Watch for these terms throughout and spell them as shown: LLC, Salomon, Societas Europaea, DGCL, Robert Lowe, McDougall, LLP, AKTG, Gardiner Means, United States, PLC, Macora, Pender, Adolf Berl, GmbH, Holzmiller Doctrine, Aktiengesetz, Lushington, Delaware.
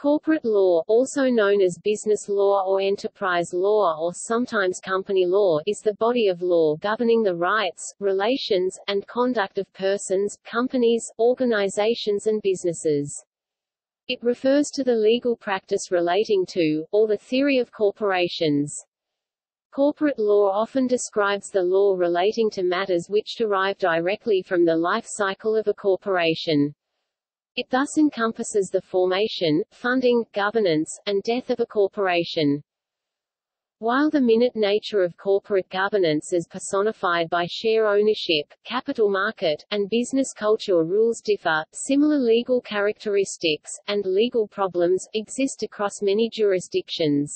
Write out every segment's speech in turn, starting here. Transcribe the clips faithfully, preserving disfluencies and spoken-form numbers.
Corporate law, also known as business law or enterprise law or sometimes company law, is the body of law governing the rights, relations, and conduct of persons, companies, organizations and businesses. It refers to the legal practice relating to, or the theory of corporations. Corporate law often describes the law relating to matters which derive directly from the life cycle of a corporation. It thus encompasses the formation, funding, governance, and death of a corporation. While the minute nature of corporate governance is personified by share ownership, capital market, and business culture rules differ, similar legal characteristics, and legal problems, exist across many jurisdictions.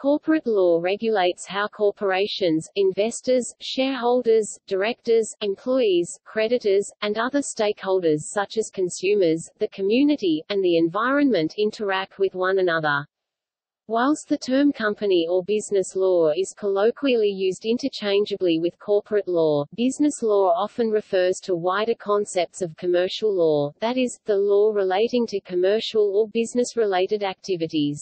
Corporate law regulates how corporations, investors, shareholders, directors, employees, creditors, and other stakeholders such as consumers, the community, and the environment interact with one another. Whilst the term company or business law is colloquially used interchangeably with corporate law, business law often refers to wider concepts of commercial law, that is, the law relating to commercial or business-related activities.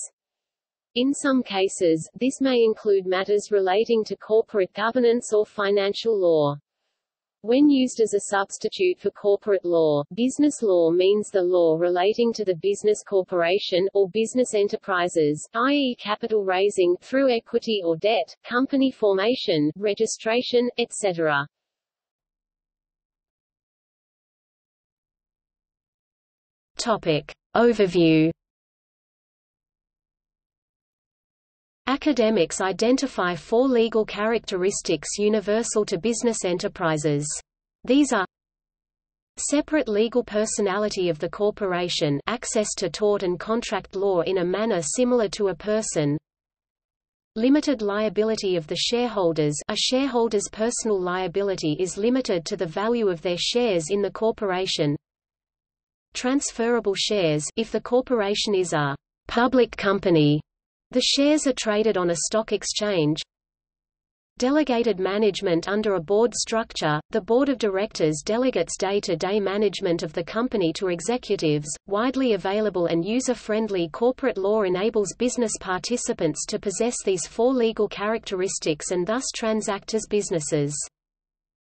In some cases, this may include matters relating to corporate governance or financial law. When used as a substitute for corporate law, business law means the law relating to the business corporation, or business enterprises, that is capital raising, through equity or debt, company formation, registration, et cetera. Topic. Overview. Academics identify four legal characteristics universal to business enterprises. These are: separate legal personality of the corporation, access to tort and contract law in a manner similar to a person; limited liability of the shareholders, a shareholder's personal liability is limited to the value of their shares in the corporation; transferable shares, if the corporation is a public company, the shares are traded on a stock exchange; delegated management under a board structure, the board of directors delegates day-to-day management of the company to executives. Widely available and user-friendly corporate law enables business participants to possess these four legal characteristics and thus transact as businesses.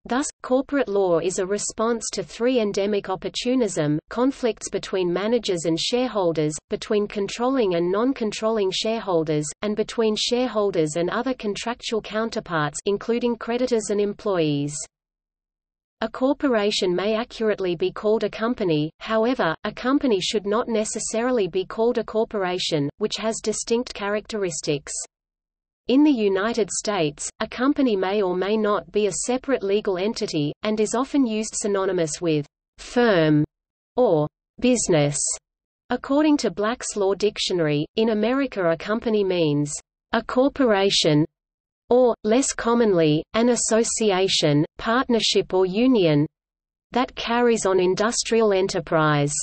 Thus, corporate law is a response to three: endemic opportunism, conflicts between managers and shareholders, between controlling and non-controlling shareholders, and between shareholders and other contractual counterparts including creditors and employees. A corporation may accurately be called a company, however, a company should not necessarily be called a corporation, which has distinct characteristics. In the United States, a company may or may not be a separate legal entity, and is often used synonymous with firm or business. According to Black's Law Dictionary, in America a company means a corporation, or, less commonly, an association, partnership or union, that carries on industrial enterprise.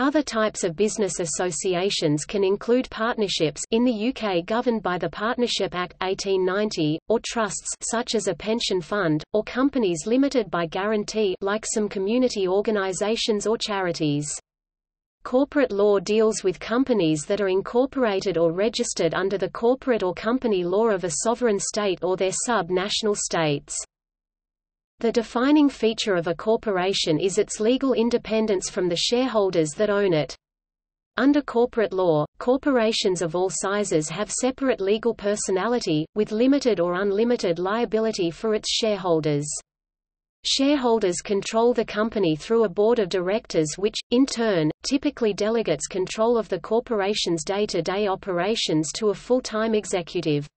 Other types of business associations can include partnerships, in the U K governed by the Partnership Act eighteen ninety, or trusts such as a pension fund, or companies limited by guarantee like some community organisations or charities. Corporate law deals with companies that are incorporated or registered under the corporate or company law of a sovereign state or their sub-national states. The defining feature of a corporation is its legal independence from the shareholders that own it. Under corporate law, corporations of all sizes have separate legal personality, with limited or unlimited liability for its shareholders. Shareholders control the company through a board of directors which, in turn, typically delegates control of the corporation's day-to-day operations to a full-time executive.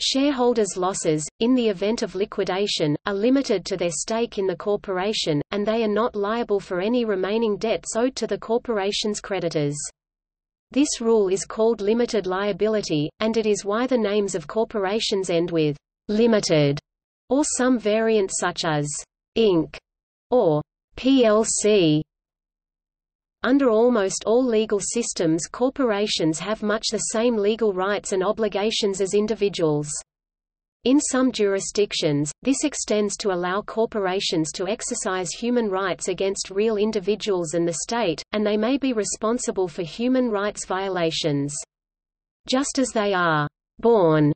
Shareholders' losses, in the event of liquidation, are limited to their stake in the corporation, and they are not liable for any remaining debts owed to the corporation's creditors. This rule is called limited liability, and it is why the names of corporations end with limited, or some variant such as Incorporated or P L C. Under almost all legal systems, corporations have much the same legal rights and obligations as individuals. In some jurisdictions, this extends to allow corporations to exercise human rights against real individuals and the state, and they may be responsible for human rights violations. Just as they are born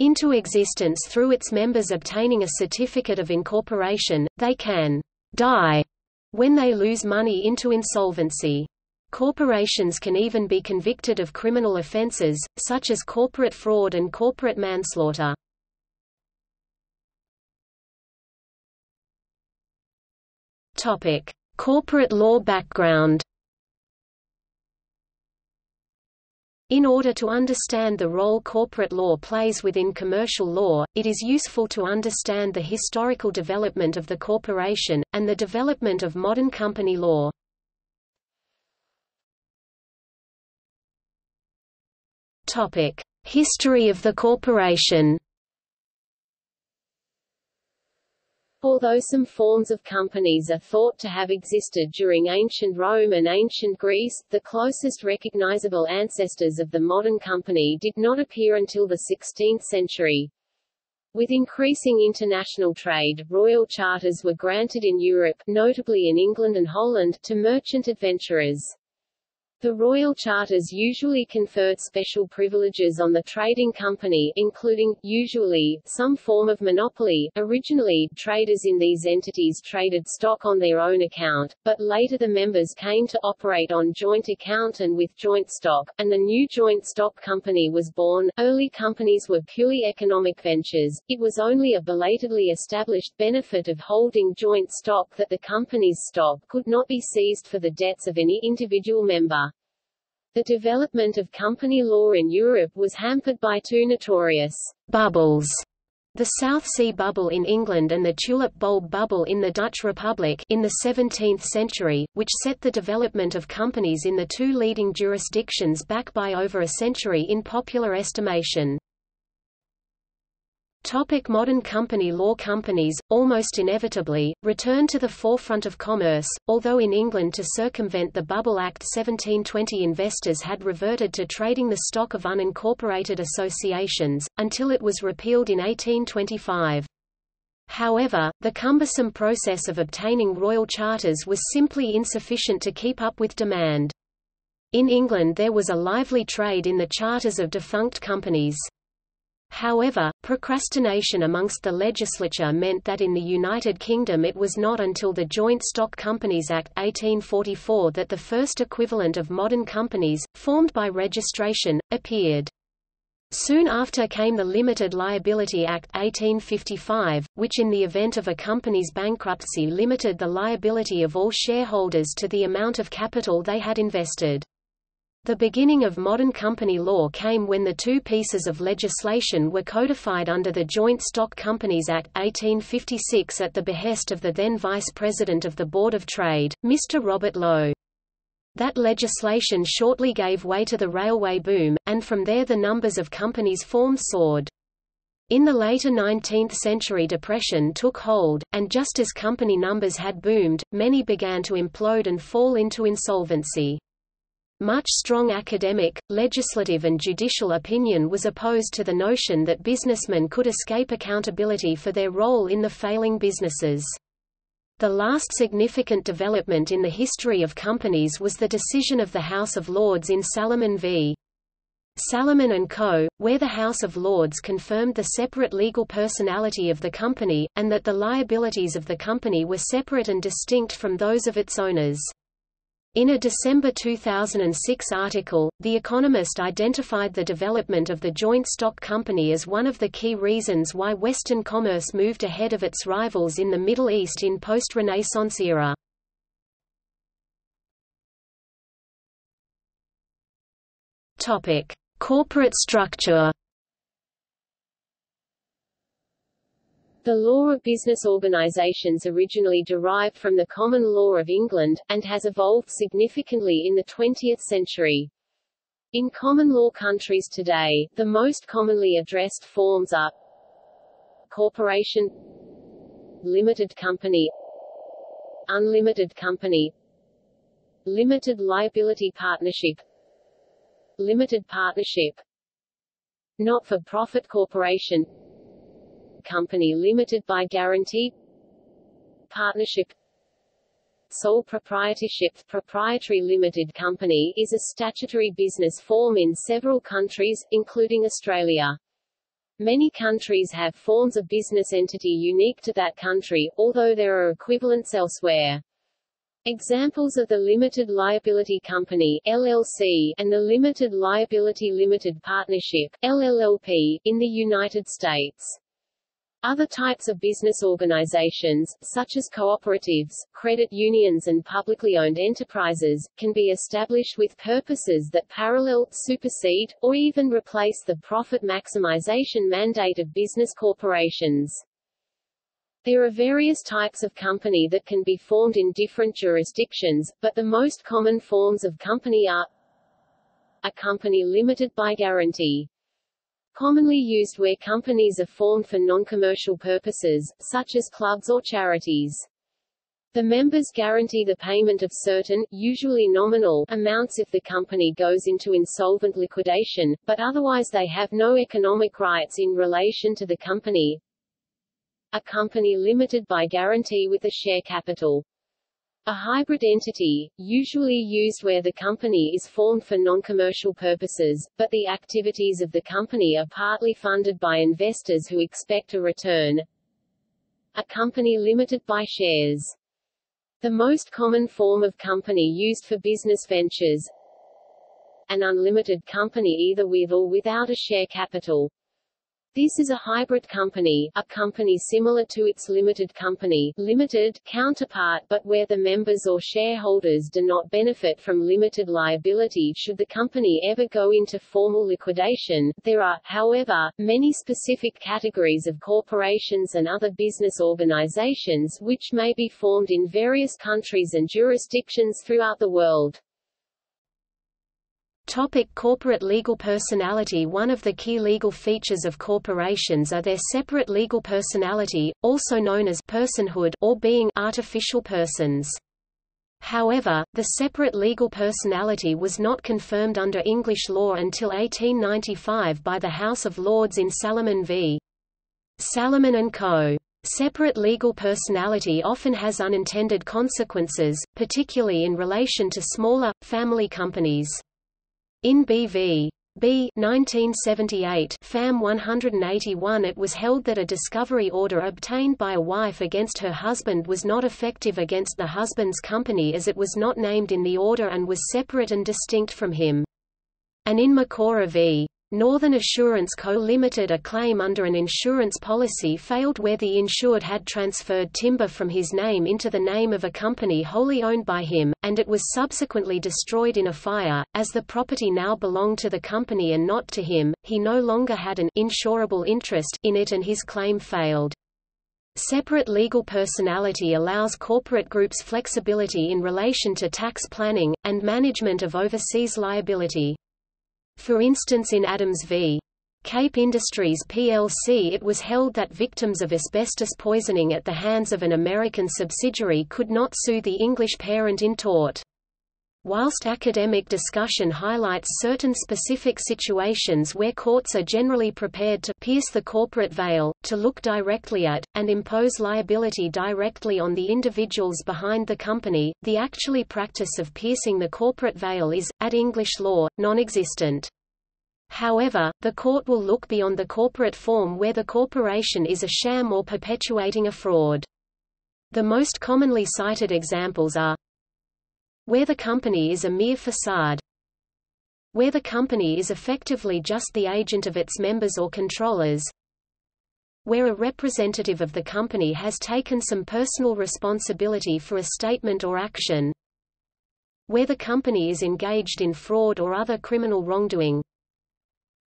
into existence through its members obtaining a certificate of incorporation, they can die when they lose money into insolvency. Corporations can even be convicted of criminal offenses, such as corporate fraud and corporate manslaughter. Topic: Corporate law background. In order to understand the role corporate law plays within commercial law, it is useful to understand the historical development of the corporation, and the development of modern company law. History of the corporation. Although some forms of companies are thought to have existed during ancient Rome and ancient Greece, the closest recognizable ancestors of the modern company did not appear until the sixteenth century. With increasing international trade, royal charters were granted in Europe, notably in England and Holland, to merchant adventurers. The royal charters usually conferred special privileges on the trading company, including, usually, some form of monopoly. Originally, traders in these entities traded stock on their own account, but later the members came to operate on joint account and with joint stock, and the new joint stock company was born. Early companies were purely economic ventures. It was only a belatedly established benefit of holding joint stock that the company's stock could not be seized for the debts of any individual member. The development of company law in Europe was hampered by two notorious bubbles, the South Sea Bubble in England and the Tulip Bulb Bubble in the Dutch Republic in the seventeenth century, which set the development of companies in the two leading jurisdictions back by over a century in popular estimation. Topic: Modern company law. Companies, almost inevitably, return to the forefront of commerce, although in England to circumvent the Bubble Act seventeen twenty investors had reverted to trading the stock of unincorporated associations, until it was repealed in eighteen twenty-five. However, the cumbersome process of obtaining royal charters was simply insufficient to keep up with demand. In England there was a lively trade in the charters of defunct companies. However, procrastination amongst the legislature meant that in the United Kingdom it was not until the Joint Stock Companies Act eighteen forty-four that the first equivalent of modern companies, formed by registration, appeared. Soon after came the Limited Liability Act eighteen fifty-five, which in the event of a company's bankruptcy limited the liability of all shareholders to the amount of capital they had invested. The beginning of modern company law came when the two pieces of legislation were codified under the Joint Stock Companies Act eighteen fifty-six at the behest of the then Vice President of the Board of Trade, Mister Robert Lowe. That legislation shortly gave way to the railway boom, and from there the numbers of companies formed soared. In the later nineteenth century, depression took hold, and just as company numbers had boomed, many began to implode and fall into insolvency. Much strong academic, legislative and judicial opinion was opposed to the notion that businessmen could escape accountability for their role in the failing businesses. The last significant development in the history of companies was the decision of the House of Lords in Salomon v. Salomon and Co., where the House of Lords confirmed the separate legal personality of the company, and that the liabilities of the company were separate and distinct from those of its owners. In a December two thousand six article, The Economist identified the development of the joint stock company as one of the key reasons why Western commerce moved ahead of its rivals in the Middle East in post-Renaissance era. Corporate structure. The law of business organisations originally derived from the common law of England, and has evolved significantly in the twentieth century. In common law countries today, the most commonly addressed forms are corporation, limited company, unlimited company, limited liability partnership, limited partnership, not-for-profit corporation, Company Limited by guarantee, partnership, sole proprietorship. Proprietary limited company is a statutory business form in several countries, including Australia. Many countries have forms of business entity unique to that country, although there are equivalents elsewhere. Examples of the Limited Liability Company (L L C) and the Limited Liability Limited Partnership (L L P) in the United States. Other types of business organizations, such as cooperatives, credit unions and publicly owned enterprises, can be established with purposes that parallel, supersede, or even replace the profit maximization mandate of business corporations. There are various types of company that can be formed in different jurisdictions, but the most common forms of company are a company limited by guarantee. Commonly used where companies are formed for non-commercial purposes, such as clubs or charities. The members guarantee the payment of certain, usually nominal, amounts if the company goes into insolvent liquidation, but otherwise they have no economic rights in relation to the company. A company limited by guarantee with a share capital. A hybrid entity, usually used where the company is formed for non-commercial purposes, but the activities of the company are partly funded by investors who expect a return. A company limited by shares. The most common form of company used for business ventures. An unlimited company either with or without a share capital. This is a hybrid company, a company similar to its limited company limited counterpart, but where the members or shareholders do not benefit from limited liability should the company ever go into formal liquidation. There are, however, many specific categories of corporations and other business organizations which may be formed in various countries and jurisdictions throughout the world. Topic: corporate legal personality. One of the key legal features of corporations are their separate legal personality, also known as personhood or being artificial persons. However, the separate legal personality was not confirmed under English law until eighteen ninety-five by the House of Lords in Salomon v. Salomon and Co. Separate legal personality often has unintended consequences, particularly in relation to smaller, family companies. In B v B nineteen seventy-eight F A M one eighty-one it was held that a discovery order obtained by a wife against her husband was not effective against the husband's company as it was not named in the order and was separate and distinct from him. And in Macora v. Northern Assurance Co. Limited a claim under an insurance policy failed where the insured had transferred timber from his name into the name of a company wholly owned by him, and it was subsequently destroyed in a fire. As the property now belonged to the company and not to him, he no longer had an insurable interest in it and his claim failed. Separate legal personality allows corporate groups flexibility in relation to tax planning, and management of overseas liability. For instance, in Adams v. Cape Industries P L C it was held that victims of asbestos poisoning at the hands of an American subsidiary could not sue the English parent in tort. Whilst academic discussion highlights certain specific situations where courts are generally prepared to pierce the corporate veil, to look directly at, and impose liability directly on the individuals behind the company, the actually practice of piercing the corporate veil is, at English law, non-existent. However, the court will look beyond the corporate form where the corporation is a sham or perpetuating a fraud. The most commonly cited examples are where the company is a mere facade, where the company is effectively just the agent of its members or controllers, where a representative of the company has taken some personal responsibility for a statement or action, where the company is engaged in fraud or other criminal wrongdoing,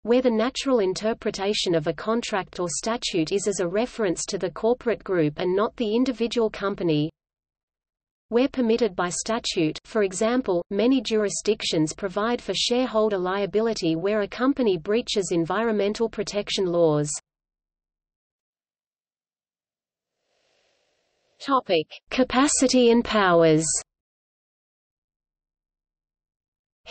where the natural interpretation of a contract or statute is as a reference to the corporate group and not the individual company. Where permitted by statute, for example, many jurisdictions provide for shareholder liability where a company breaches environmental protection laws. Topic: capacity and powers.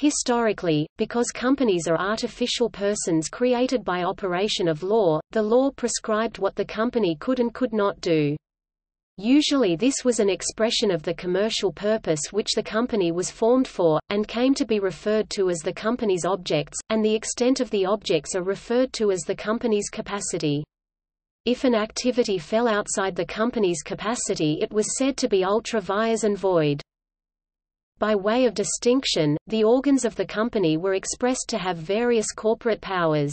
Historically, because companies are artificial persons created by operation of law, the law prescribed what the company could and could not do. Usually this was an expression of the commercial purpose which the company was formed for, and came to be referred to as the company's objects, and the extent of the objects are referred to as the company's capacity. If an activity fell outside the company's capacity, it was said to be ultra vires and void. By way of distinction, the organs of the company were expressed to have various corporate powers.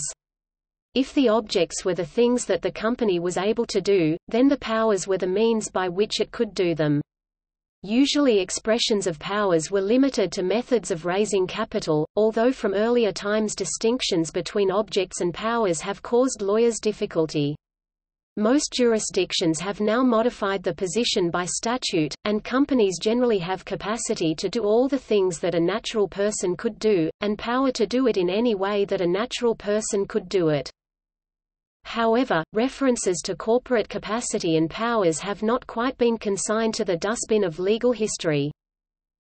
If the objects were the things that the company was able to do, then the powers were the means by which it could do them. Usually expressions of powers were limited to methods of raising capital, although from earlier times distinctions between objects and powers have caused lawyers difficulty. Most jurisdictions have now modified the position by statute, and companies generally have capacity to do all the things that a natural person could do, and power to do it in any way that a natural person could do it. However, references to corporate capacity and powers have not quite been consigned to the dustbin of legal history.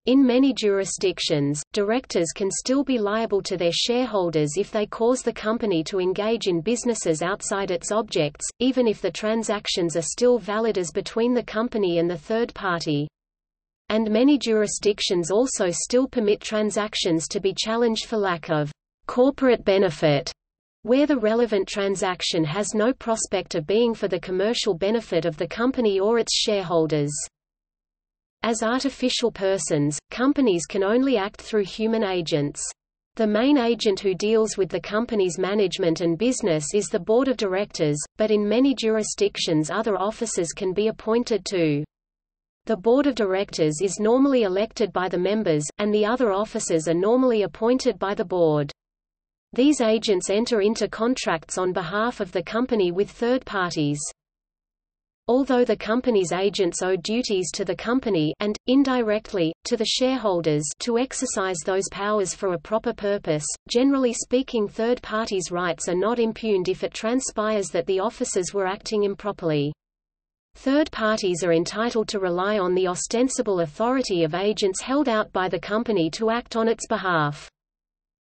In many jurisdictions, directors can still be liable to their shareholders if they cause the company to engage in businesses outside its objects, even if the transactions are still valid as between the company and the third party. And many jurisdictions also still permit transactions to be challenged for lack of corporate benefit, where the relevant transaction has no prospect of being for the commercial benefit of the company or its shareholders. As artificial persons, companies can only act through human agents. The main agent who deals with the company's management and business is the board of directors, but in many jurisdictions other officers can be appointed too. The board of directors is normally elected by the members, and the other officers are normally appointed by the board. These agents enter into contracts on behalf of the company with third parties. Although the company's agents owe duties to the company and, indirectly, to the shareholders to exercise those powers for a proper purpose, generally speaking third parties' rights are not impugned if it transpires that the officers were acting improperly. Third parties are entitled to rely on the ostensible authority of agents held out by the company to act on its behalf.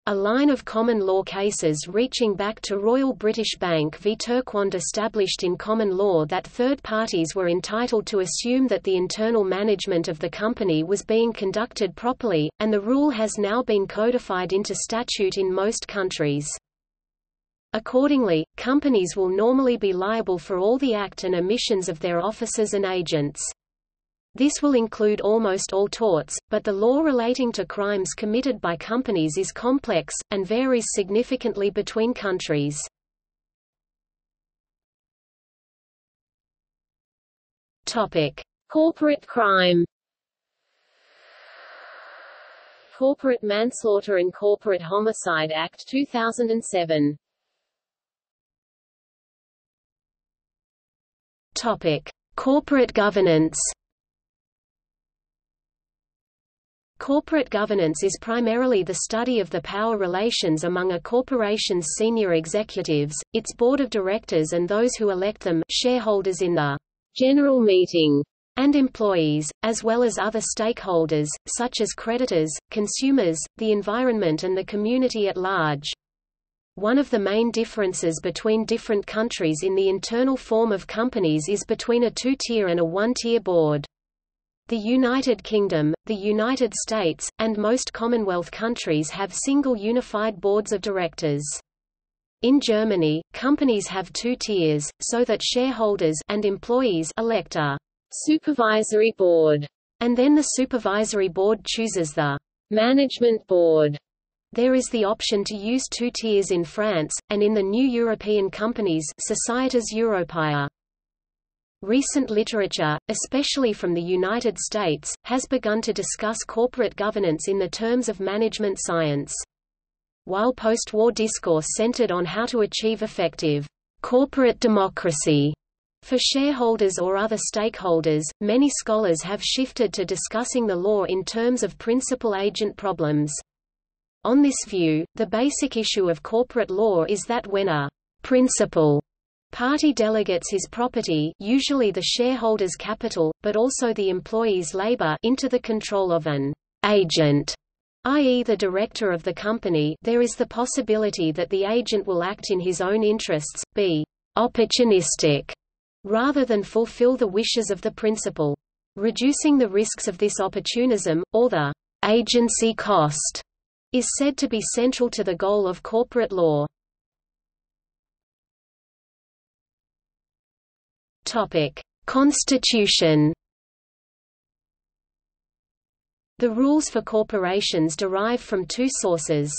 A line of common law cases reaching back to Royal British Bank v Turquand established in common law that third parties were entitled to assume that the internal management of the company was being conducted properly, and the rule has now been codified into statute in most countries. Accordingly, companies will normally be liable for all the acts and omissions of their officers and agents. This will include almost all torts, but the law relating to crimes committed by companies is complex, and varies significantly between countries. Corporate crime. Corporate Manslaughter and Corporate Homicide Act two thousand seven. Corporate governance. Corporate governance is primarily the study of the power relations among a corporation's senior executives, its board of directors and those who elect them, shareholders in the general meeting, and employees, as well as other stakeholders, such as creditors, consumers, the environment and the community at large. One of the main differences between different countries in the internal form of companies is between a two-tier and a one-tier board. The United Kingdom, the United States, and most Commonwealth countries have single unified boards of directors. In Germany, companies have two tiers, so that shareholders and employees elect a supervisory board, and then the supervisory board chooses the management board. There is the option to use two tiers in France, and in the new European companies Societas Europaea. Recent literature, especially from the United States, has begun to discuss corporate governance in the terms of management science. While post-war discourse centered on how to achieve effective corporate democracy for shareholders or other stakeholders, many scholars have shifted to discussing the law in terms of principal-agent problems. On this view, the basic issue of corporate law is that when a principal party delegates his property, usually the shareholders' capital, but also the employees' labor, into the control of an agent, that is the director of the company, there is the possibility that the agent will act in his own interests, be opportunistic, rather than fulfill the wishes of the principal. Reducing the risks of this opportunism, or the agency cost, is said to be central to the goal of corporate law. Topic: Constitution. The rules for corporations derive from two sources.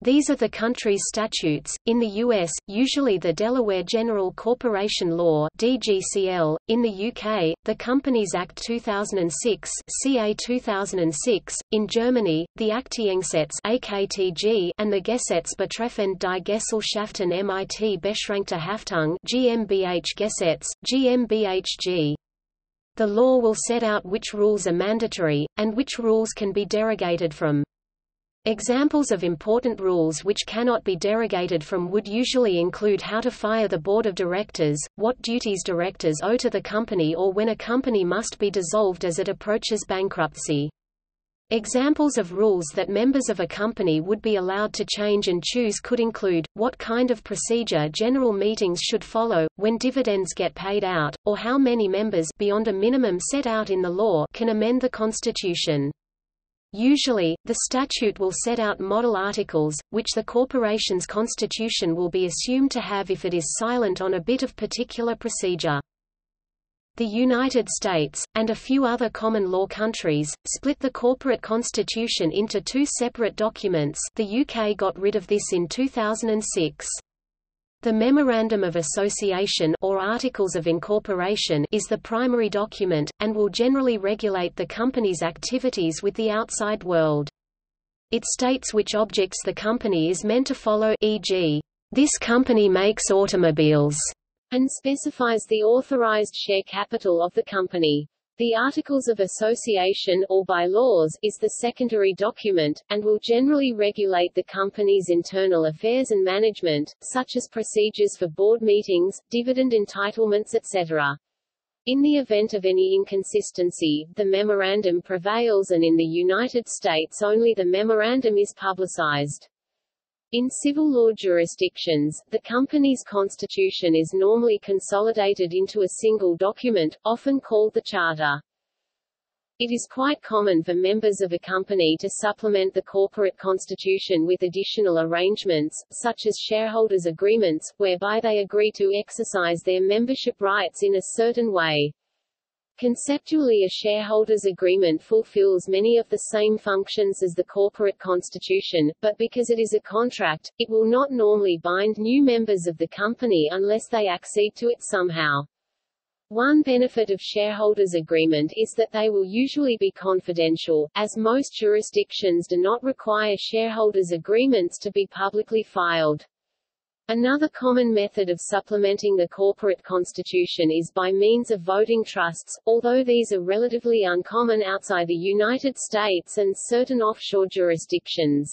These are the country's statutes, in the U S, usually the Delaware General Corporation Law D G C L, in the U K, the Companies Act two thousand six C A two thousand six, in Germany, the Aktiengesetz A K T G and the Gesetz betreffend die Gesellschaften mit beschränkter Haftung G m b H Gesetz, G m b H G. The law will set out which rules are mandatory, and which rules can be derogated from. Examples of important rules which cannot be derogated from would usually include how to fire the board of directors, what duties directors owe to the company, or when a company must be dissolved as it approaches bankruptcy. Examples of rules that members of a company would be allowed to change and choose could include, what kind of procedure general meetings should follow, when dividends get paid out, or how many members beyond a minimum set out in the law can amend the Constitution. Usually, the statute will set out model articles, which the corporation's constitution will be assumed to have if it is silent on a bit of particular procedure. The United States, and a few other common law countries, split the corporate constitution into two separate documents. The U K got rid of this in two thousand six. The Memorandum of Association or Articles of Incorporation is the primary document, and will generally regulate the company's activities with the outside world. It states which objects the company is meant to follow, for example, this company makes automobiles, and specifies the authorized share capital of the company. The Articles of Association, or bylaws, is the secondary document, and will generally regulate the company's internal affairs and management, such as procedures for board meetings, dividend entitlements, et cetera. In the event of any inconsistency, the memorandum prevails, and in the United States only the memorandum is publicized. In civil law jurisdictions, the company's constitution is normally consolidated into a single document, often called the charter. It is quite common for members of a company to supplement the corporate constitution with additional arrangements, such as shareholders' agreements, whereby they agree to exercise their membership rights in a certain way. Conceptually, a shareholders' agreement fulfills many of the same functions as the corporate constitution, but because it is a contract, it will not normally bind new members of the company unless they accede to it somehow. One benefit of shareholders' agreement is that they will usually be confidential, as most jurisdictions do not require shareholders' agreements to be publicly filed. Another common method of supplementing the corporate constitution is by means of voting trusts, although these are relatively uncommon outside the United States and certain offshore jurisdictions.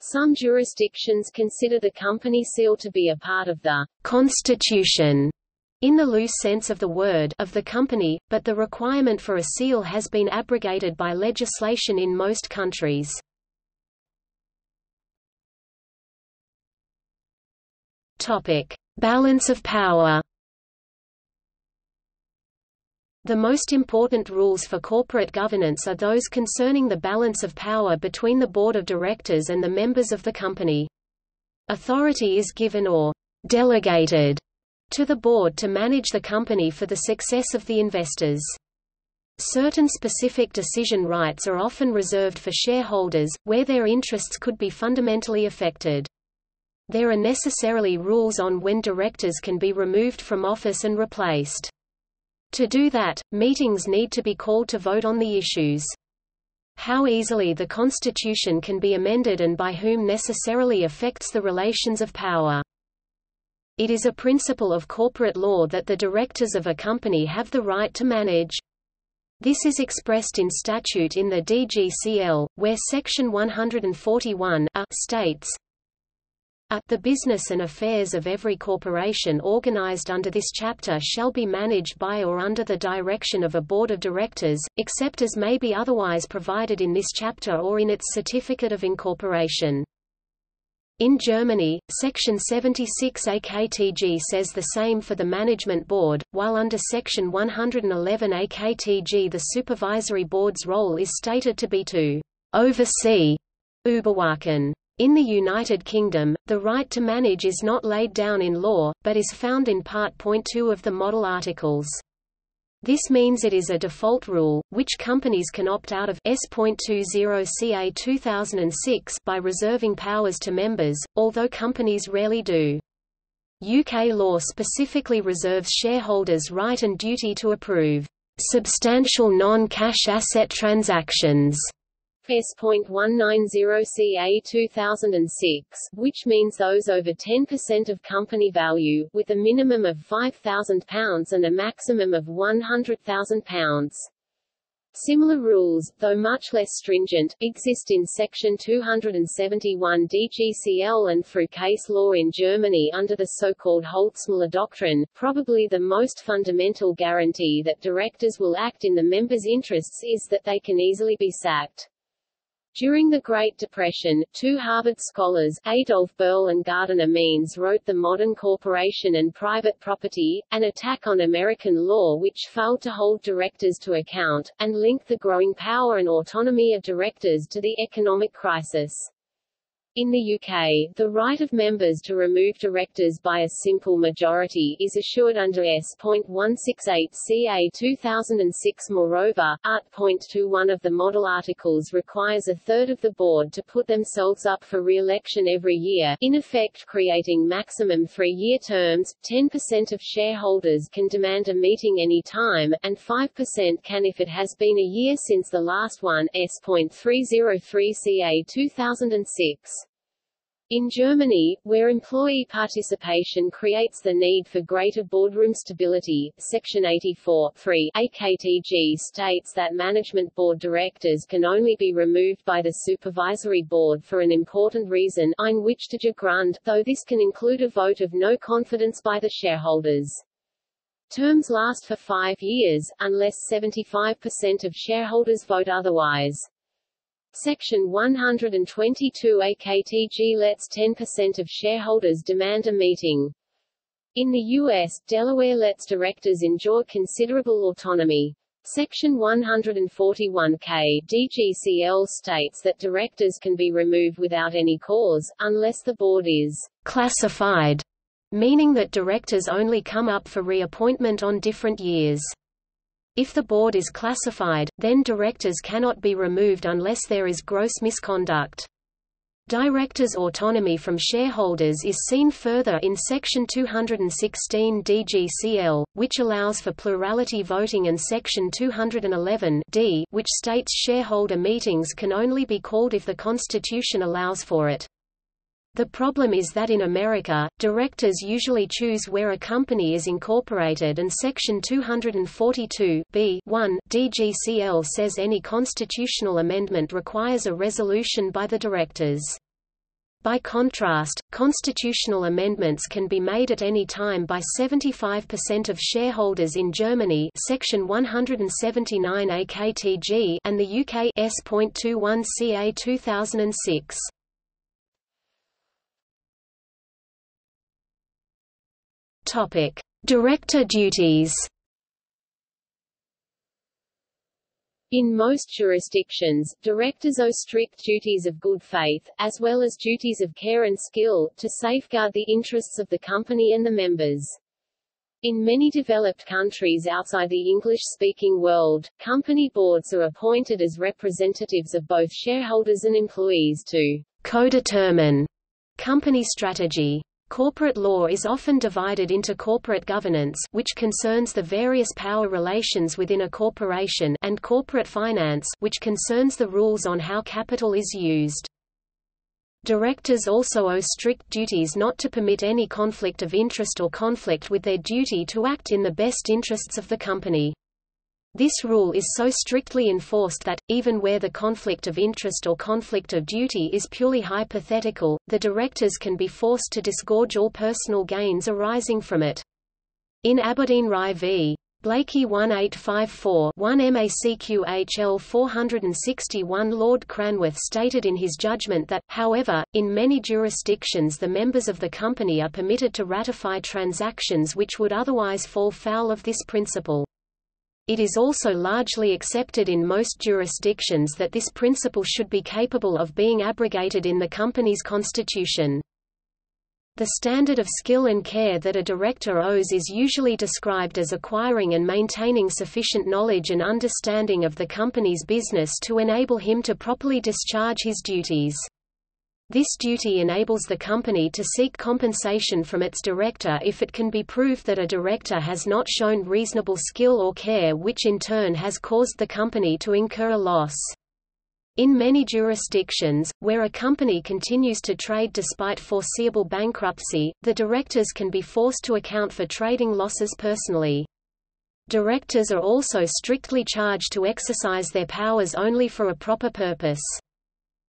Some jurisdictions consider the company seal to be a part of the constitution, in the loose sense of the word, of the company, but the requirement for a seal has been abrogated by legislation in most countries. Topic: Balance of power. The most important rules for corporate governance are those concerning the balance of power between the board of directors and the members of the company. Authority is given or delegated to the board to manage the company for the success of the investors. Certain specific decision rights are often reserved for shareholders, where their interests could be fundamentally affected. There are necessarily rules on when directors can be removed from office and replaced. To do that, meetings need to be called to vote on the issues. How easily the Constitution can be amended and by whom necessarily affects the relations of power. It is a principle of corporate law that the directors of a company have the right to manage. This is expressed in statute in the D G C L, where Section one forty-one A states, A. The business and affairs of every corporation organized under this chapter shall be managed by or under the direction of a board of directors, except as may be otherwise provided in this chapter or in its certificate of incorporation. In Germany, Section seventy-six A K T G says the same for the Management Board, while under Section one hundred eleven A K T G the Supervisory Board's role is stated to be to oversee Überwachen. In the United Kingdom, the right to manage is not laid down in law, but is found in Part two of the Model Articles. This means it is a default rule, which companies can opt out of S twenty C A two thousand six by reserving powers to members, although companies rarely do. U K law specifically reserves shareholders' right and duty to approve substantial non-cash asset transactions. S one ninety C A two thousand six, which means those over ten percent of company value, with a minimum of five thousand pounds and a maximum of one hundred thousand pounds. Similar rules, though much less stringent, exist in Section two hundred seventy-one D G C L and through case law in Germany under the so-called Holzmiller Doctrine, probably the most fundamental guarantee that directors will act in the members' interests is that they can easily be sacked. During the Great Depression, two Harvard scholars, Adolf Berl and Gardiner Means, wrote The Modern Corporation and Private Property, an attack on American law which failed to hold directors to account, and linked the growing power and autonomy of directors to the economic crisis. In the U K, the right of members to remove directors by a simple majority is assured under S one sixty-eight C A two thousand six. Moreover, Art twenty-one of the Model Articles requires a third of the board to put themselves up for re-election every year, in effect creating maximum three-year terms, ten percent of shareholders can demand a meeting any time, and five percent can if it has been a year since the last one. S three oh three C A two thousand six. In Germany, where employee participation creates the need for greater boardroom stability, Section eighty-four point three A K T G states that management board directors can only be removed by the supervisory board for an important reason, ein wichtiger Grund, though this can include a vote of no confidence by the shareholders. Terms last for five years, unless seventy-five percent of shareholders vote otherwise. Section one hundred twenty-two A K T G lets ten percent of shareholders demand a meeting. In the U S, Delaware lets directors enjoy considerable autonomy. Section one forty-one K D G C L states that directors can be removed without any cause, unless the board is classified, meaning that directors only come up for reappointment on different years. If the board is classified, then directors cannot be removed unless there is gross misconduct. Directors' autonomy from shareholders is seen further in Section two hundred sixteen D G C L, which allows for plurality voting, and Section two hundred eleven D, which states shareholder meetings can only be called if the Constitution allows for it. The problem is that in America, directors usually choose where a company is incorporated, and Section two forty-two B one D G C L says any constitutional amendment requires a resolution by the directors. By contrast, constitutional amendments can be made at any time by seventy-five percent of shareholders in Germany, Section one seventy-nine A K T G, and the U K S twenty-one C A two thousand six. Topic: Director duties. In most jurisdictions, directors owe strict duties of good faith, as well as duties of care and skill, to safeguard the interests of the company and the members. In many developed countries outside the English-speaking world, company boards are appointed as representatives of both shareholders and employees to co-determine company strategy. Corporate law is often divided into corporate governance, which concerns the various power relations within a corporation, and corporate finance, which concerns the rules on how capital is used. Directors also owe strict duties not to permit any conflict of interest or conflict with their duty to act in the best interests of the company. This rule is so strictly enforced that, even where the conflict of interest or conflict of duty is purely hypothetical, the directors can be forced to disgorge all personal gains arising from it. In Aberdeen Rye v. Blakey eighteen fifty-four one M A C Q H L four hundred sixty-one, Lord Cranworth stated in his judgment that, however, in many jurisdictions the members of the company are permitted to ratify transactions which would otherwise fall foul of this principle. It is also largely accepted in most jurisdictions that this principle should be capable of being abrogated in the company's constitution. The standard of skill and care that a director owes is usually described as acquiring and maintaining sufficient knowledge and understanding of the company's business to enable him to properly discharge his duties. This duty enables the company to seek compensation from its director if it can be proved that a director has not shown reasonable skill or care, which in turn has caused the company to incur a loss. In many jurisdictions, where a company continues to trade despite foreseeable bankruptcy, the directors can be forced to account for trading losses personally. Directors are also strictly charged to exercise their powers only for a proper purpose.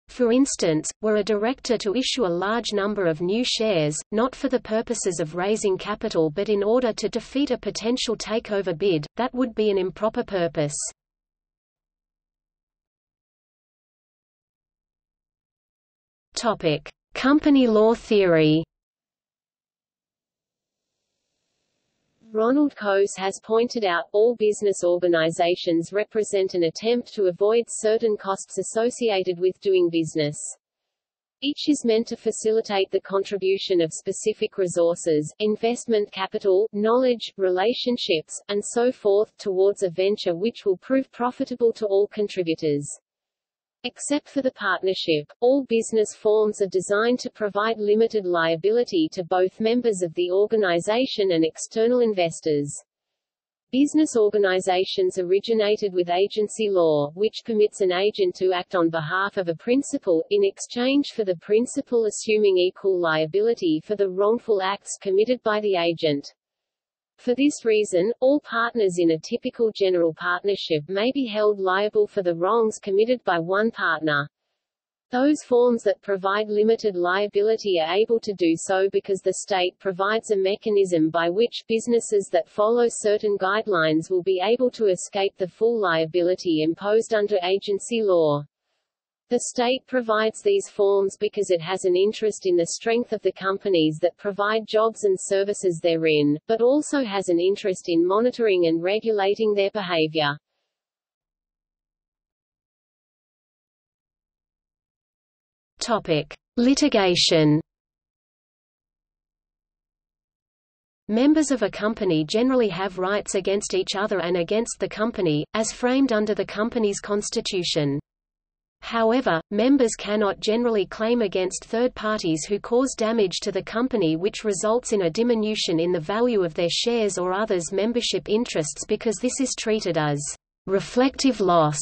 For instance, were a director to issue a large number of new shares, not for the purposes of raising capital but in order to defeat a potential takeover bid, that would be an improper purpose. Topic: Company law theory. Ronald Coase has pointed out, all business organizations represent an attempt to avoid certain costs associated with doing business. Each is meant to facilitate the contribution of specific resources, investment capital, knowledge, relationships, and so forth, towards a venture which will prove profitable to all contributors. Except for the partnership, all business forms are designed to provide limited liability to both members of the organization and external investors. Business organizations originated with agency law, which permits an agent to act on behalf of a principal, in exchange for the principal assuming equal liability for the wrongful acts committed by the agent. For this reason, all partners in a typical general partnership may be held liable for the wrongs committed by one partner. Those forms that provide limited liability are able to do so because the state provides a mechanism by which businesses that follow certain guidelines will be able to escape the full liability imposed under agency law. The state provides these forms because it has an interest in the strength of the companies that provide jobs and services therein, but also has an interest in monitoring and regulating their behavior. Topic: Litigation. Members of a company generally have rights against each other and against the company, as framed under the company's constitution. However, members cannot generally claim against third parties who cause damage to the company which results in a diminution in the value of their shares or others' membership interests, because this is treated as reflective loss,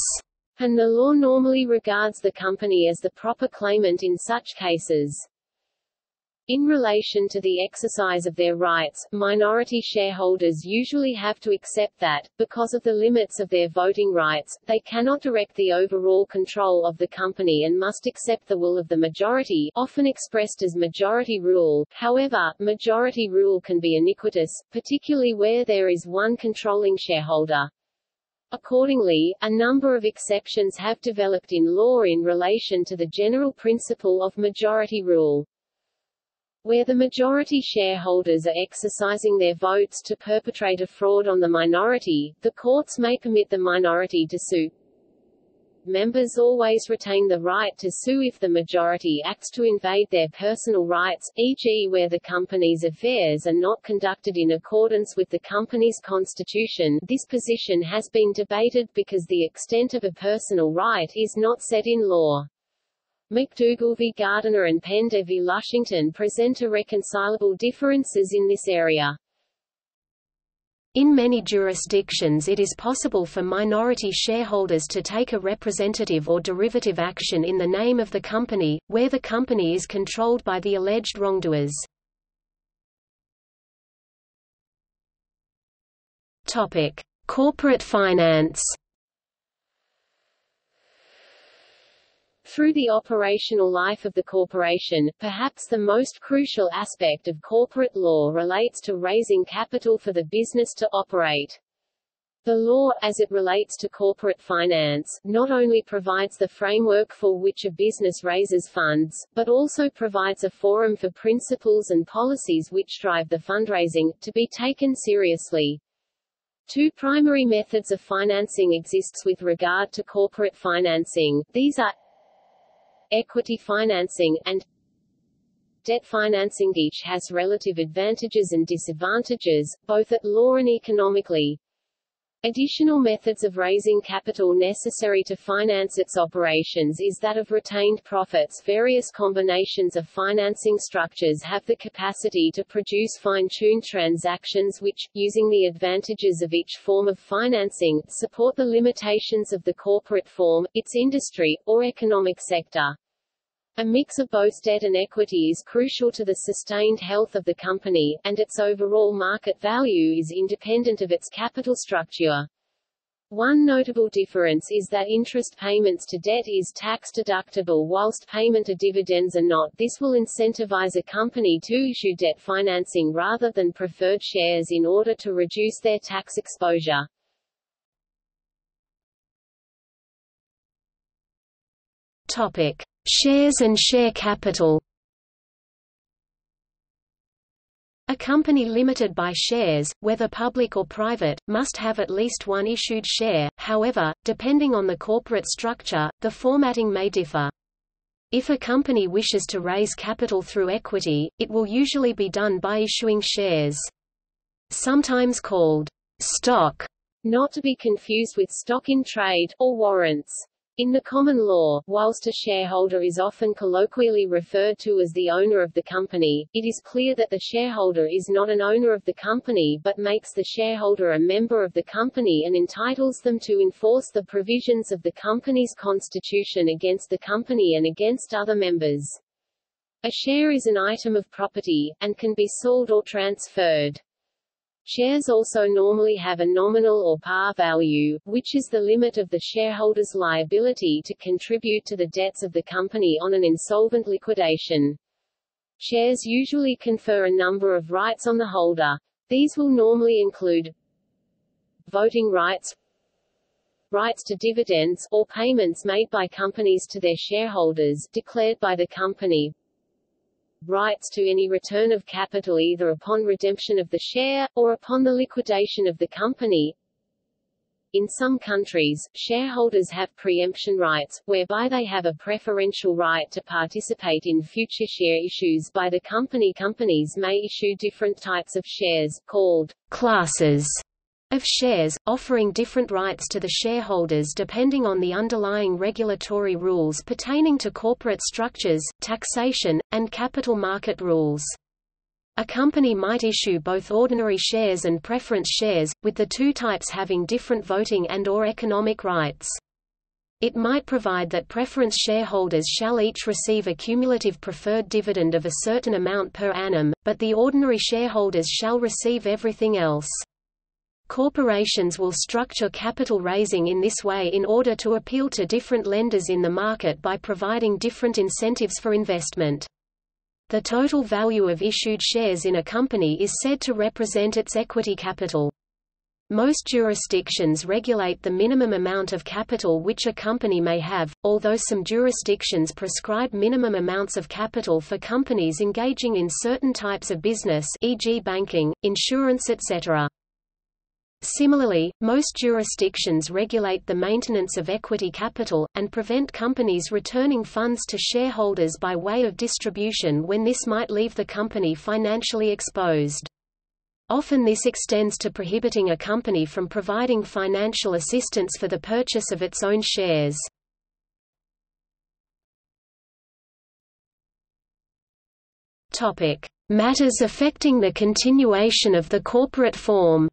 and the law normally regards the company as the proper claimant in such cases. In relation to the exercise of their rights, minority shareholders usually have to accept that, because of the limits of their voting rights, they cannot direct the overall control of the company and must accept the will of the majority, often expressed as majority rule. However, majority rule can be iniquitous, particularly where there is one controlling shareholder. Accordingly, a number of exceptions have developed in law in relation to the general principle of majority rule. Where the majority shareholders are exercising their votes to perpetrate a fraud on the minority, the courts may permit the minority to sue. Members always retain the right to sue if the majority acts to invade their personal rights, for example where the company's affairs are not conducted in accordance with the company's constitution. This position has been debated because the extent of a personal right is not set in law. McDougall v. Gardiner and Pender v. Lushington present irreconcilable differences in this area. In many jurisdictions it is possible for minority shareholders to take a representative or derivative action in the name of the company, where the company is controlled by the alleged wrongdoers. Topic: Corporate finance. Through the operational life of the corporation, perhaps the most crucial aspect of corporate law relates to raising capital for the business to operate. The law, as it relates to corporate finance, not only provides the framework for which a business raises funds, but also provides a forum for principles and policies which drive the fundraising, to be taken seriously. Two primary methods of financing exists with regard to corporate financing. These are equity financing, and debt financing. Each has relative advantages and disadvantages, both at law and economically. Additional methods of raising capital necessary to finance its operations is that of retained profits. Various combinations of financing structures have the capacity to produce fine-tuned transactions which, using the advantages of each form of financing, support the limitations of the corporate form, its industry, or economic sector. A mix of both debt and equity is crucial to the sustained health of the company, and its overall market value is independent of its capital structure. One notable difference is that interest payments to debt is tax-deductible whilst payment of dividends are not. This will incentivize a company to issue debt financing rather than preferred shares in order to reduce their tax exposure. Topic. Shares and share capital. A company limited by shares, whether public or private, must have at least one issued share. However, depending on the corporate structure, the formatting may differ. If a company wishes to raise capital through equity, it will usually be done by issuing shares. Sometimes called stock, not to be confused with stock in trade, or warrants. In the common law, whilst a shareholder is often colloquially referred to as the owner of the company, it is clear that the shareholder is not an owner of the company but makes the shareholder a member of the company and entitles them to enforce the provisions of the company's constitution against the company and against other members. A share is an item of property, and can be sold or transferred. Shares also normally have a nominal or par value, which is the limit of the shareholder's liability to contribute to the debts of the company on an insolvent liquidation. Shares usually confer a number of rights on the holder. These will normally include voting rights, rights to dividends, or payments made by companies to their shareholders, declared by the company, rights to any return of capital either upon redemption of the share, or upon the liquidation of the company. In some countries, shareholders have preemption rights, whereby they have a preferential right to participate in future share issues by the company. Companies may issue different types of shares, called classes, of shares, offering different rights to the shareholders depending on the underlying regulatory rules pertaining to corporate structures, taxation, and capital market rules. A company might issue both ordinary shares and preference shares, with the two types having different voting and/or economic rights. It might provide that preference shareholders shall each receive a cumulative preferred dividend of a certain amount per annum, but the ordinary shareholders shall receive everything else. Corporations will structure capital raising in this way in order to appeal to different lenders in the market by providing different incentives for investment. The total value of issued shares in a company is said to represent its equity capital. Most jurisdictions regulate the minimum amount of capital which a company may have, although some jurisdictions prescribe minimum amounts of capital for companies engaging in certain types of business, for example banking, insurance, et cetera. Similarly, most jurisdictions regulate the maintenance of equity capital, and prevent companies returning funds to shareholders by way of distribution when this might leave the company financially exposed. Often this extends to prohibiting a company from providing financial assistance for the purchase of its own shares. Topic: Matters affecting the continuation of the corporate form.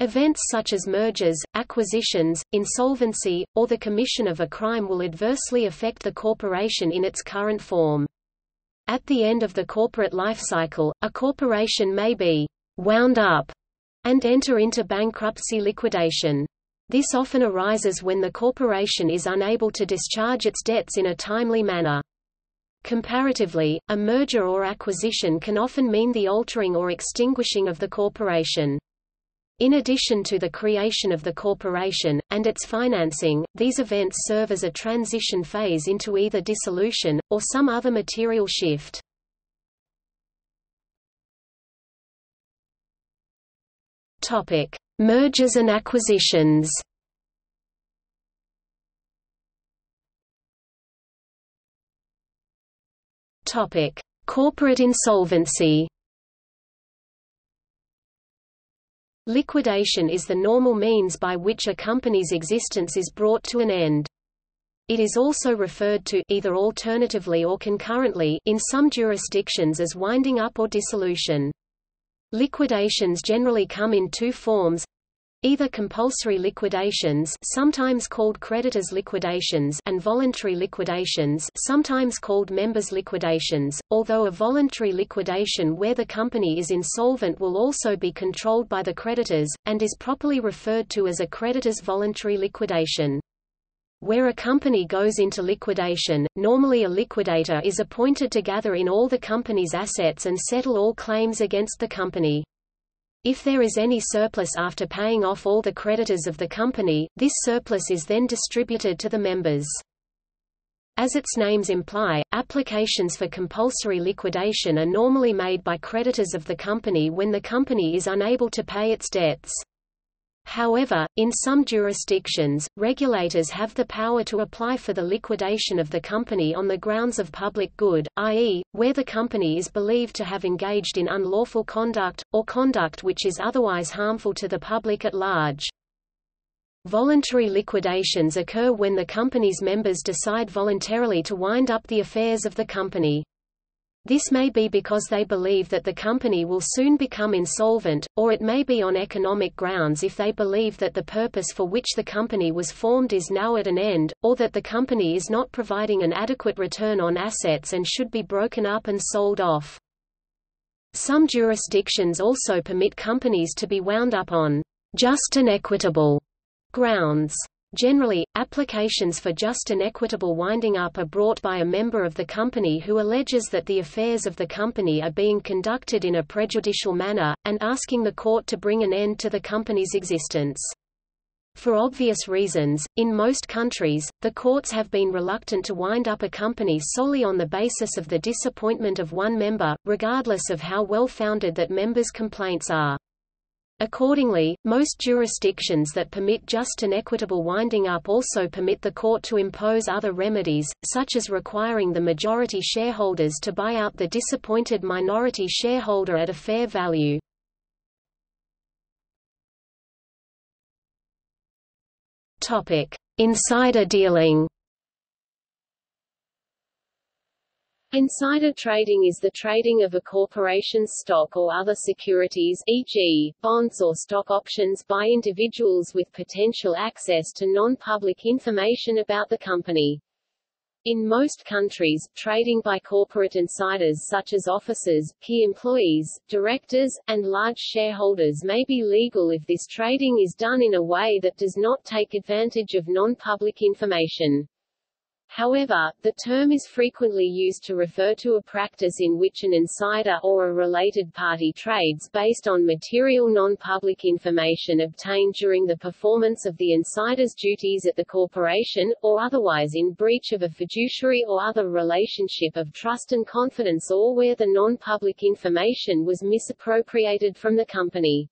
Events such as mergers, acquisitions, insolvency, or the commission of a crime will adversely affect the corporation in its current form. At the end of the corporate life cycle, a corporation may be wound up, and enter into bankruptcy liquidation. This often arises when the corporation is unable to discharge its debts in a timely manner. Comparatively, a merger or acquisition can often mean the altering or extinguishing of the corporation. In addition to the creation of the corporation, and its financing, these events serve as a transition phase into either dissolution, or some other material shift. Mergers and acquisitions. Corporate insolvency. Liquidation is the normal means by which a company's existence is brought to an end. It is also referred to, either alternatively or concurrently, in some jurisdictions as winding up or dissolution. Liquidations generally come in two forms: either compulsory liquidations, sometimes called creditors' liquidations, and voluntary liquidations, sometimes called members' liquidations, although a voluntary liquidation where the company is insolvent will also be controlled by the creditors, and is properly referred to as a creditor's voluntary liquidation. Where a company goes into liquidation, normally a liquidator is appointed to gather in all the company's assets and settle all claims against the company. If there is any surplus after paying off all the creditors of the company, this surplus is then distributed to the members. As its names imply, applications for compulsory liquidation are normally made by creditors of the company when the company is unable to pay its debts. However, in some jurisdictions, regulators have the power to apply for the liquidation of the company on the grounds of public good, that is, where the company is believed to have engaged in unlawful conduct, or conduct which is otherwise harmful to the public at large. Voluntary liquidations occur when the company's members decide voluntarily to wind up the affairs of the company. This may be because they believe that the company will soon become insolvent, or it may be on economic grounds if they believe that the purpose for which the company was formed is now at an end, or that the company is not providing an adequate return on assets and should be broken up and sold off. Some jurisdictions also permit companies to be wound up on just and equitable grounds. Generally, applications for just and equitable winding up are brought by a member of the company who alleges that the affairs of the company are being conducted in a prejudicial manner, and asking the court to bring an end to the company's existence. For obvious reasons, in most countries, the courts have been reluctant to wind up a company solely on the basis of the disappointment of one member, regardless of how well-founded that member's complaints are. Accordingly, most jurisdictions that permit just and equitable winding up also permit the court to impose other remedies, such as requiring the majority shareholders to buy out the disappointed minority shareholder at a fair value. Topic: Insider dealing. Insider trading is the trading of a corporation's stock or other securities, for example, bonds or stock options, by individuals with potential access to non-public information about the company. In most countries, trading by corporate insiders such as officers, key employees, directors, and large shareholders may be legal if this trading is done in a way that does not take advantage of non-public information. However, the term is frequently used to refer to a practice in which an insider or a related party trades based on material non-public information obtained during the performance of the insider's duties at the corporation, or otherwise in breach of a fiduciary or other relationship of trust and confidence, or where the non-public information was misappropriated from the company.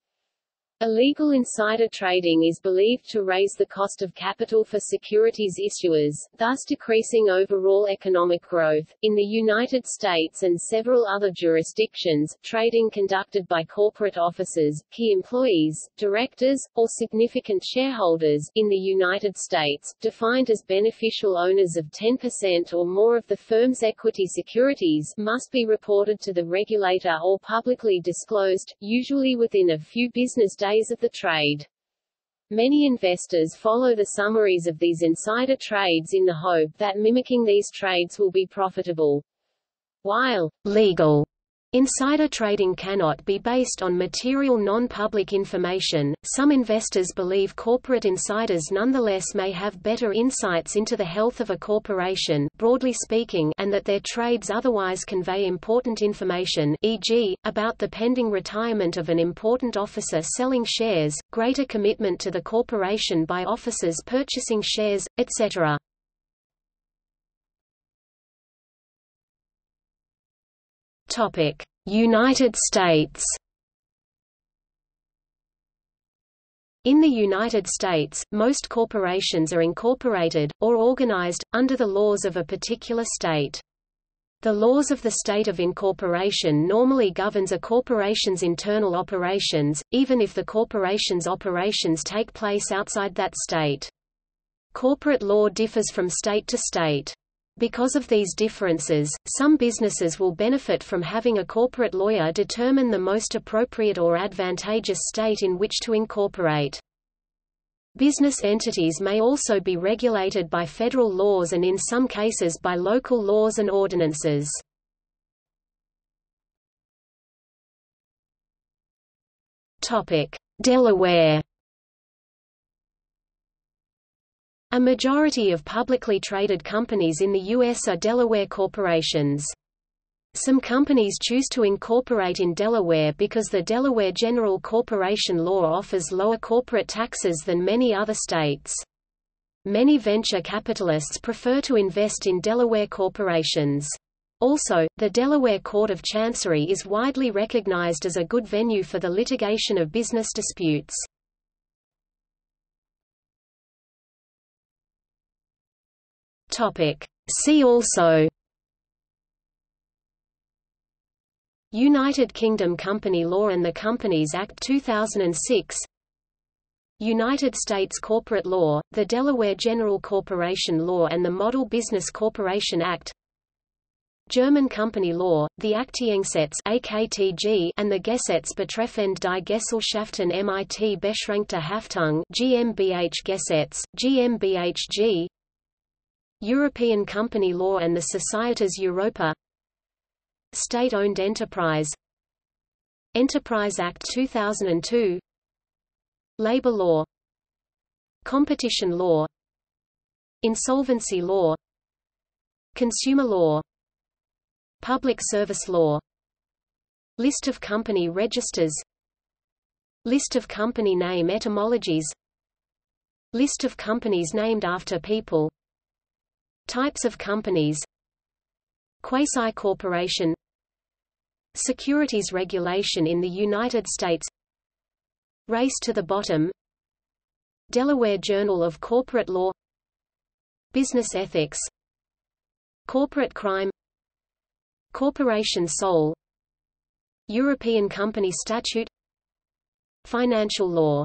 Illegal insider trading is believed to raise the cost of capital for securities issuers, thus decreasing overall economic growth. In the United States and several other jurisdictions, trading conducted by corporate officers, key employees, directors, or significant shareholders in the United States, defined as beneficial owners of ten percent or more of the firm's equity securities, must be reported to the regulator or publicly disclosed, usually within a few business days of the trade. Many investors follow the summaries of these insider trades in the hope that mimicking these trades will be profitable. While legal Insider trading cannot be based on material non-public information. Some investors believe corporate insiders nonetheless may have better insights into the health of a corporation, broadly speaking, and that their trades otherwise convey important information, for example, about the pending retirement of an important officer selling shares, greater commitment to the corporation by officers purchasing shares, et cetera. Topic: United States. In the United States, most corporations are incorporated, or organized, under the laws of a particular state. The laws of the state of incorporation normally governs a corporation's internal operations, even if the corporation's operations take place outside that state. Corporate law differs from state to state. Because of these differences, some businesses will benefit from having a corporate lawyer determine the most appropriate or advantageous state in which to incorporate. Business entities may also be regulated by federal laws and in some cases by local laws and ordinances. Topic: Delaware. A majority of publicly traded companies in the U S are Delaware corporations. Some companies choose to incorporate in Delaware because the Delaware General Corporation Law offers lower corporate taxes than many other states. Many venture capitalists prefer to invest in Delaware corporations. Also, the Delaware Court of Chancery is widely recognized as a good venue for the litigation of business disputes. See also: United Kingdom Company Law and the Companies Act two thousand six, United States Corporate Law, the Delaware General Corporation Law and the Model Business Corporation Act, German Company Law, the Aktiengesetz and the Gesetz betreffend die Gesellschaften mit beschränkter Haftung GmbH-Gesetz, GmbHG, European Company Law and the Societas Europa, State-owned enterprise, Enterprise Act two thousand two, Labor Law, Competition Law, Insolvency Law, Consumer Law, Public Service Law, List of Company Registers, List of Company Name Etymologies, List of companies named after people, Types of companies, Quasi-corporation, Securities regulation in the United States, Race to the bottom, Delaware Journal of Corporate Law, Business ethics, Corporate crime, Corporation sole, European Company Statute, Financial law.